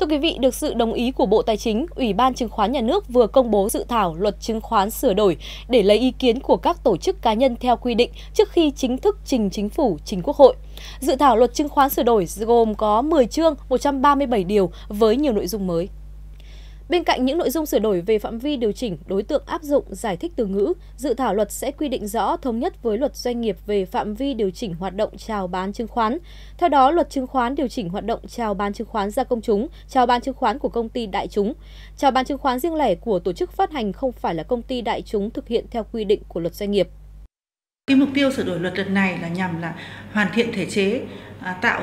Thưa quý vị, được sự đồng ý của Bộ Tài chính, Ủy ban Chứng khoán Nhà nước vừa công bố dự thảo Luật Chứng khoán sửa đổi để lấy ý kiến của các tổ chức cá nhân theo quy định trước khi chính thức trình Chính phủ, trình Quốc hội. Dự thảo Luật Chứng khoán sửa đổi gồm có 10 chương, 137 điều với nhiều nội dung mới. Bên cạnh những nội dung sửa đổi về phạm vi điều chỉnh, đối tượng áp dụng, giải thích từ ngữ, dự thảo luật sẽ quy định rõ thống nhất với luật doanh nghiệp về phạm vi điều chỉnh hoạt động chào bán chứng khoán. Theo đó, luật chứng khoán điều chỉnh hoạt động chào bán chứng khoán ra công chúng, chào bán chứng khoán của công ty đại chúng. Chào bán chứng khoán riêng lẻ của tổ chức phát hành không phải là công ty đại chúng thực hiện theo quy định của luật doanh nghiệp. Cái mục tiêu sửa đổi luật lần này là nhằm là hoàn thiện thể chế, tạo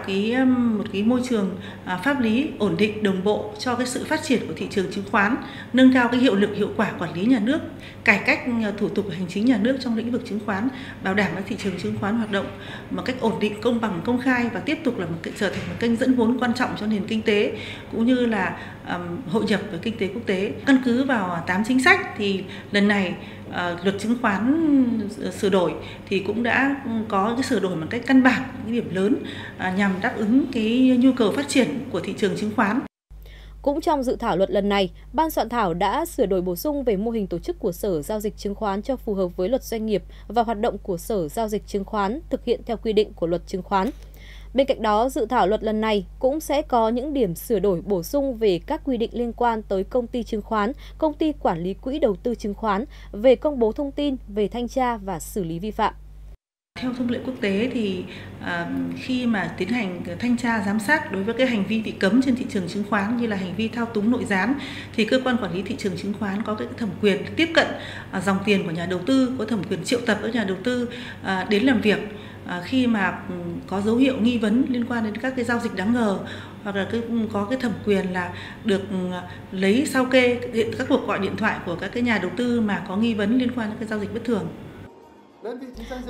một môi trường pháp lý ổn định, đồng bộ cho cái sự phát triển của thị trường chứng khoán, nâng cao cái hiệu lực, hiệu quả quản lý nhà nước, cải cách thủ tục hành chính nhà nước trong lĩnh vực chứng khoán, bảo đảm các thị trường chứng khoán hoạt động một cách ổn định, công bằng, công khai và tiếp tục là trở thành một kênh dẫn vốn quan trọng cho nền kinh tế cũng như là hội nhập với kinh tế quốc tế. Căn cứ vào 8 chính sách thì lần này luật chứng khoán sửa đổi thì cũng đã có cái sửa đổi một cách căn bản, những điểm lớn nhằm đáp ứng cái nhu cầu phát triển của thị trường chứng khoán. Cũng trong dự thảo luật lần này, ban soạn thảo đã sửa đổi bổ sung về mô hình tổ chức của Sở Giao dịch Chứng khoán cho phù hợp với luật doanh nghiệp và hoạt động của Sở Giao dịch Chứng khoán thực hiện theo quy định của luật chứng khoán. Bên cạnh đó, dự thảo luật lần này cũng sẽ có những điểm sửa đổi bổ sung về các quy định liên quan tới công ty chứng khoán, công ty quản lý quỹ đầu tư chứng khoán, về công bố thông tin, về thanh tra và xử lý vi phạm. Theo thông lệ quốc tế thì khi mà tiến hành thanh tra giám sát đối với cái hành vi bị cấm trên thị trường chứng khoán như là hành vi thao túng nội gián thì cơ quan quản lý thị trường chứng khoán có cái thẩm quyền tiếp cận dòng tiền của nhà đầu tư, có thẩm quyền triệu tập các nhà đầu tư đến làm việc khi mà có dấu hiệu nghi vấn liên quan đến các cái giao dịch đáng ngờ, hoặc là có cái thẩm quyền là được lấy sao kê các cuộc gọi điện thoại của các cái nhà đầu tư mà có nghi vấn liên quan đến cái giao dịch bất thường.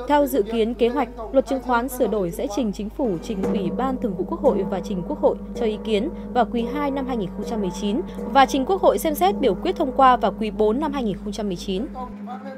Theo dự kiến kế hoạch, luật chứng khoán sửa đổi sẽ trình Chính phủ, trình Ủy ban Thường vụ Quốc hội và trình Quốc hội cho ý kiến vào quý 2 năm 2019 và trình Quốc hội xem xét biểu quyết thông qua vào quý 4 năm 2019.